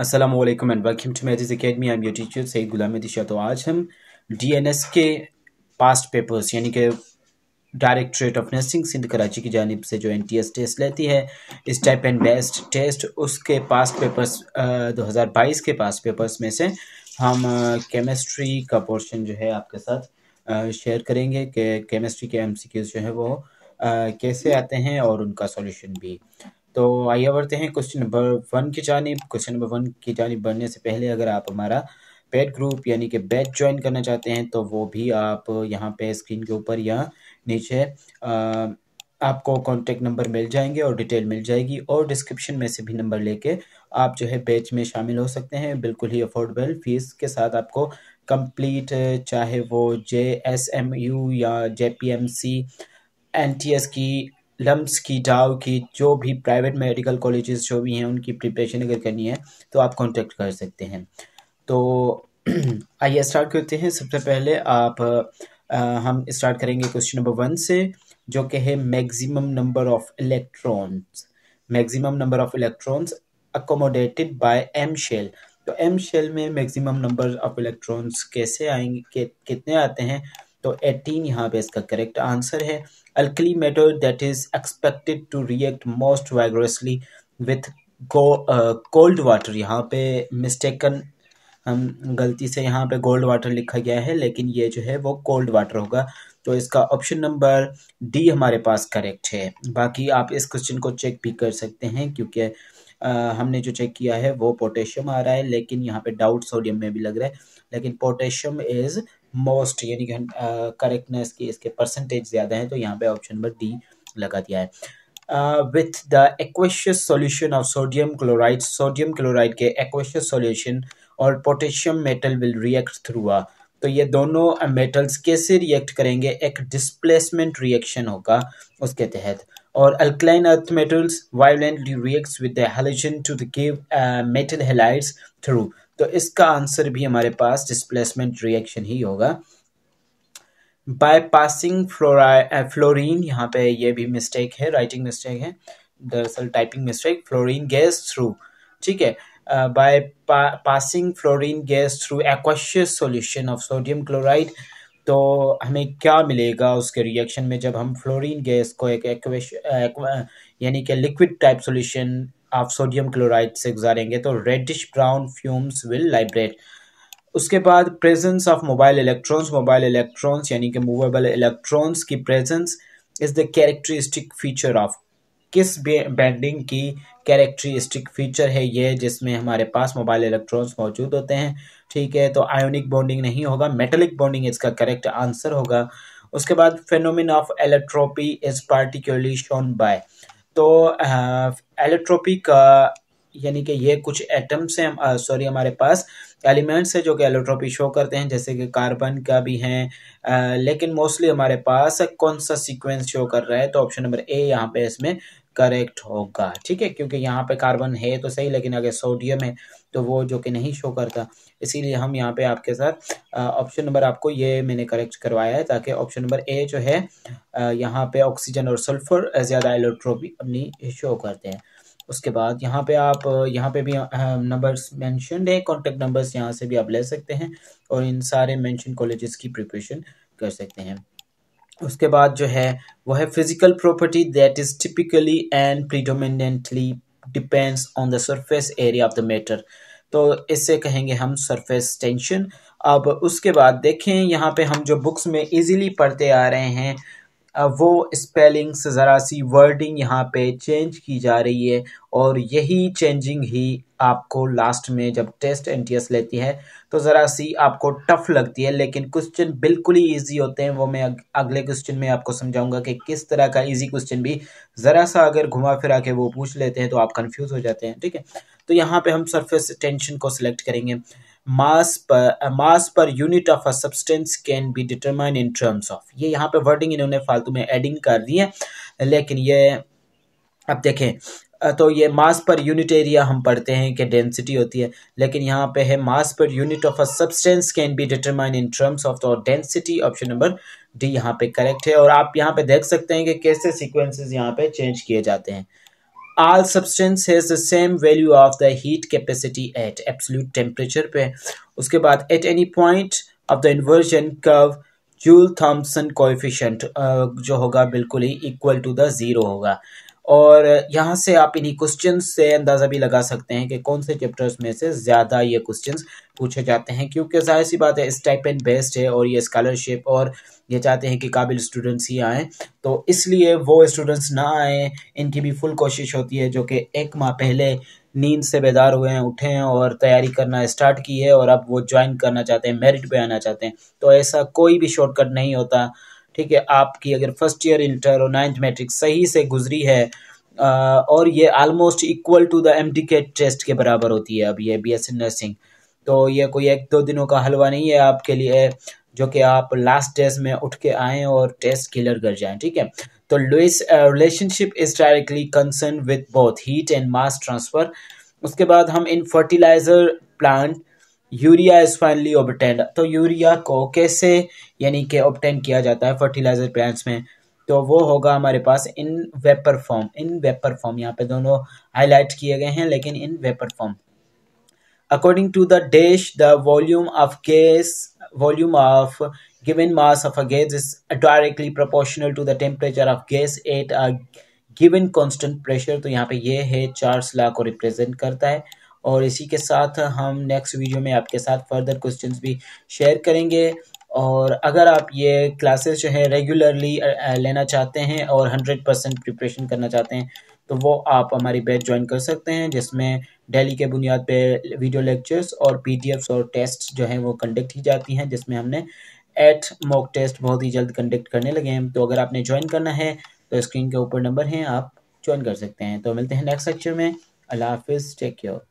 अस्सलाम वालेकुम and welcome to मैजिस academy. I am your teacher Saeed Ghulam Disha. तो आज हम डीएनएस के पास्ट पेपर्स यानी कि directorate of nursing Sindh Karachi की जानिब से जो एनटीएस टेस्ट लेती है इस टाइप एंड बेस्ट टेस्ट, उसके पास्ट पेपर्स 2022 के पास्ट पेपर्स में से हम केमिस्ट्री का पोर्शन जो है आपके साथ शेयर करेंगे कि केमिस्ट्री के एमसीक्यूज जो है वो कैसे आते हैं और उनका सॉल्यूशन भी। तो आइए बढ़ते हैं क्वेश्चन नंबर 1 की जानिब। क्वेश्चन नंबर 1 की जानिब बढ़ने से पहले अगर आप हमारा पेड ग्रुप यानी कि बैच ज्वाइन करना चाहते हैं तो वो भी आप यहाँ पे स्क्रीन के ऊपर या नीचे आपको कॉन्टेक्ट नंबर मिल जाएंगे और डिटेल मिल जाएगी और डिस्क्रिप्शन में से भी नंबर लेके आप जो है बैच में शामिल हो सकते हैं। बिल्कुल ही अफोर्डेबल फीस के साथ आपको कंप्लीट चाहे वो JSMU या JPMC NTS की, लम्स की, डाव की, जो भी प्राइवेट मेडिकल कॉलेजेस जो भी हैं उनकी प्रिपरेशन अगर करनी है तो आप कांटेक्ट कर सकते हैं। तो आइए स्टार्ट करते हैं। सबसे पहले हम स्टार्ट करेंगे क्वेश्चन नंबर 1 से जो कि है maximum number of electrons. Maximum number of electrons accommodated by M shell. तो एम शेल में मैक्सिमम नंबर ऑफ इलेक्ट्रॉन्स कैसे आएंगे, कितने आते हैं? तो 18 यहाँ पे इसका करेक्ट आंसर है। Alkali metal that is expected to react most vigorously with cold water. यहाँ पे मिस्टेकन हम गलती से यहाँ पे कोल्ड वाटर लिखा गया है लेकिन ये जो है वो कोल्ड वाटर होगा। तो इसका ऑप्शन नंबर डी हमारे पास करेक्ट है। बाकी आप इस क्वेश्चन को चेक भी कर सकते हैं क्योंकि हमने जो चेक किया है वो पोटेशियम आ रहा है लेकिन यहाँ पे डाउट सोडियम में भी लग रहा है, लेकिन पोटेशियम इज मोस्ट यानी कि करेक्टनेस की इसके परसेंटेज ज़्यादा है तो यहाँ पे ऑप्शन नंबर डी लगा दिया है। With the aqueous solution of sodium chloride, sodium chloride के एक्वेशियस सॉल्यूशन और potassium metal will react through आ। तो ये दोनों मेटल्स कैसे रिएक्ट करेंगे? एक डिस्प्लेसमेंट रिएक्शन होगा उसके तहत। और alkaline earth metals violently reacts with the halogen to give metal halides through. तो इसका आंसर भी हमारे पास डिस्प्लेसमेंट रिएक्शन ही होगा। बाय पासिंग फ्लोरीन, यहाँ पे ये भी मिस्टेक है, राइटिंग मिस्टेक है, दरअसल typing mistake, fluorine gas through, ठीक है। By passing fluorine gas through aqueous solution of sodium chloride. तो हमें क्या मिलेगा उसके रिएक्शन में जब हम फ्लोरीन गैस को एक यानी कि लिक्विड टाइप सॉल्यूशन आप सोडियम क्लोराइड से गुजारेंगे तो reddish brown fumes will liberate. उसके बाद presence of mobile electrons, mobile electrons यानी कि मूवेबल इलेक्ट्रॉन्स की presence is the characteristic feature of, किस बैंडिंग की कैरेक्टरिस्टिक फीचर है ये जिसमें हमारे पास मोबाइल इलेक्ट्रॉन्स मौजूद होते हैं, ठीक है। तो आयोनिक बॉन्डिंग नहीं होगा, मेटेलिक बॉन्डिंग इसका करेक्ट आंसर होगा। उसके बाद phenomena of allotropy is particularly shown by. तो एलेक्ट्रोपी का यानी कि ये कुछ एटम्स हैं, सॉरी हमारे पास एलिमेंट्स हैं जो कि एलेक्ट्रोपी शो करते हैं, जैसे कि कार्बन का भी हैं, लेकिन मोस्टली हमारे पास कौन सा सीक्वेंस शो कर रहा है? तो ऑप्शन नंबर ए यहाँ पे इसमें करेक्ट होगा, ठीक है, क्योंकि यहाँ पे कार्बन है तो सही लेकिन अगर सोडियम है तो वो जो कि नहीं शो करता, इसीलिए हम यहाँ पे आपके साथ ऑप्शन नंबर आपको ये मैंने करेक्ट करवाया है ताकि ऑप्शन नंबर ए जो है यहाँ पे ऑक्सीजन और सल्फर ज़्यादा इलेक्ट्रोपी अपनी शो करते हैं। उसके बाद यहाँ पे आप यहाँ पे भी नंबर्स मेंशन्ड है, कॉन्टेक्ट नंबर्स यहाँ से भी आप ले सकते हैं और इन सारे मेंशन कॉलेजेस की प्रिपरेशन कर सकते हैं। उसके बाद जो है वो है physical property that is typically and predominantly depends on the surface area of the matter. तो इससे कहेंगे हम सरफेस टेंशन। अब उसके बाद देखें यहाँ पे हम जो बुक्स में इजीली पढ़ते आ रहे हैं वो स्पेलिंग्स ज़रा सी वर्डिंग यहाँ पे चेंज की जा रही है और यही चेंजिंग ही आपको लास्ट में जब टेस्ट एनटीएस लेती है तो ज़रा सी आपको टफ लगती है, लेकिन क्वेश्चन बिल्कुल ही इजी होते हैं। वो मैं अगले क्वेश्चन में आपको समझाऊंगा कि किस तरह का इजी क्वेश्चन भी ज़रा सा अगर घुमा फिरा के वो पूछ लेते हैं तो आप कन्फ्यूज़ हो जाते हैं, ठीक है। तो यहाँ पर हम सरफेस टेंशन को सिलेक्ट करेंगे। Mass per unit of a substance can be determine in terms of, ये यहाँ पे वर्डिंग इन्होंने फालतू में एडिंग कर दी है लेकिन ये अब देखें तो ये मास पर यूनिट एरिया हम पढ़ते हैं कि डेंसिटी होती है, लेकिन यहाँ पे है mass per unit of a substance can be determine in terms of, तो डेंसिटी ऑप्शन नंबर डी यहाँ पे करेक्ट है। और आप यहाँ पे देख सकते हैं कि कैसे सिक्वेंसेज यहाँ पे चेंज किए जाते हैं। all substance has the same value of the heat capacity at absolute temperature पे। उसके बाद at any point of the inversion curve Joule Thomson coefficient जो होगा बिल्कुल ही इक्वल टू द ज़ीरो होगा। और यहाँ से आप इन्हीं क्वेश्चन से अंदाज़ा भी लगा सकते हैं कि कौन से चैप्टर्स में से ज़्यादा ये क्वेश्चन पूछे जाते हैं, क्योंकि जाहिर सी बात है स्टाइपेंड बेस्ड है और ये स्कॉलरशिप और ये चाहते हैं कि काबिल स्टूडेंट्स ही आएँ, तो इसलिए वो स्टूडेंट्स ना आएँ। इनकी भी फुल कोशिश होती है जो कि एक माह पहले नींद से बेदार हुए हैं, उठे हैं और तैयारी करना स्टार्ट की है और अब वो ज्वाइन करना चाहते हैं, मेरिट पे आना चाहते हैं। तो ऐसा कोई भी शॉर्टकट नहीं होता, ठीक है। आपकी अगर फर्स्ट ईयर इंटर और नाइन्थ मैट्रिक सही से गुजरी है और ये almost equal to the MTK test के बराबर होती है अब ये बीएसएन नर्सिंग, तो ये कोई एक दो दिनों का हलवा नहीं है आपके लिए जो कि आप लास्ट टेस्ट में उठ के आएँ और टेस्ट क्लियर कर जाएँ, ठीक है। तो Lewis relationship is directly concern with both heat and mass transfer. उसके बाद हम in fertilizer plant urea is finally obtained, तो यूरिया को कैसे यानी कि ऑब्टेन किया जाता है फर्टिलाइजर प्लांट्स में, तो वो होगा हमारे पास in vapour form. In vapour form यहाँ पे दोनों हाईलाइट किए गए हैं, लेकिन in vapour form according to the dash the volume of gas, volume of given mass of a gas is directly proportional to the temperature of gas at a given constant pressure। तो यहाँ पे ये है 4 लाख को represent करता है। और इसी के साथ हम नेक्स्ट वीडियो में आपके साथ फर्दर क्वेश्चंस भी शेयर करेंगे। और अगर आप ये क्लासेस जो है रेगुलरली लेना चाहते हैं और 100% प्रिपरेशन करना चाहते हैं तो वो आप हमारी बैच ज्वाइन कर सकते हैं, जिसमें डेली के बुनियाद पे वीडियो लेक्चर्स और पीडीएफ्स और टेस्ट जो हैं वो कंडक्ट की जाती हैं, जिसमें हमने 8 मॉक टेस्ट बहुत ही जल्द कंडक्ट करने लगे हैं। तो अगर आपने ज्वाइन करना है तो स्क्रीन के ऊपर नंबर हैं, आप ज्वाइन कर सकते हैं। तो मिलते हैं नेक्स्ट लेक्चर में। अल्लाह हाफिज़, टेक केयर।